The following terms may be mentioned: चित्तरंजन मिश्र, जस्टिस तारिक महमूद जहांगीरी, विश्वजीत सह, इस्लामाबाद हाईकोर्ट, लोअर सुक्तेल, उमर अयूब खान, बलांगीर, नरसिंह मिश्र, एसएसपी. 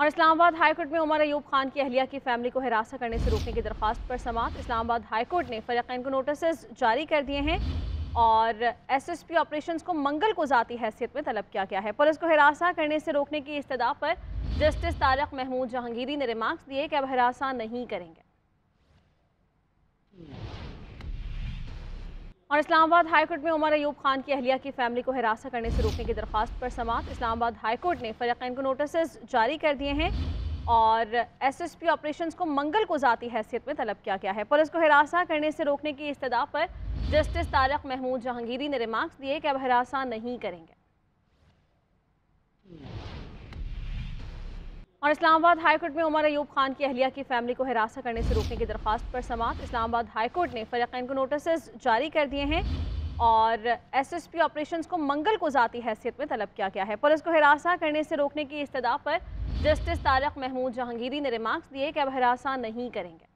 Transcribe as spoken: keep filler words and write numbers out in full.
और इस्लामाबाद हाईकोर्ट में उमर अयूब खान की अहलिया की फैमिली को हिरासत करने से रोकने की दरख्वास्त पर समाअत। इस्लामाबाद हाईकोर्ट ने फरीक़ैन को नोटिस जारी कर दिए हैं और एसएसपी ऑपरेशंस को मंगल को ज़ाती हैसियत में तलब किया गया है। पुलिस को हिरासत करने से रोकने की इस्तदा पर जस्टिस तारिक महमूद जहांगीरी ने रिमार्क्स दिए कि अब हिरासत नहीं करेंगे। और इस्लामाबाद हाईकोर्ट में उमर अयूब खान की अहलिया की फैमिली को हिरासत करने से रोकने की दरख्वास्त पर समाअत। इस्लामाबाद हाईकोर्ट ने फरीक़ैन को नोटिस जारी कर दिए हैं और एसएसपी ऑपरेशंस को मंगल को ज़ाती हैसियत में तलब किया गया है। पुलिस को हिरासत करने से रोकने की इस्तदा पर जस्टिस तारिक महमूद जहांगीरी ने रिमार्क्स दिए कि अब हिरासत नहीं करेंगे। और इस्लामाबाद हाईकोर्ट में उमर अयूब खान की अहलिया की फैमिली को हिरासत करने से रोकने की दरख्वास्त पर समाअत। इस्लामाबाद हाईकोर्ट ने फरीक़ैन को नोटिस जारी कर दिए हैं और एसएसपी ऑपरेशंस को मंगल को ज़ाती हैसियत में तलब किया गया है। पुलिस को हिरासत करने से रोकने की इस्तदा पर जस्टिस तारिक महमूद जहांगीरी ने रिमार्क्स दिए कि अब हिरासत नहीं करेंगे।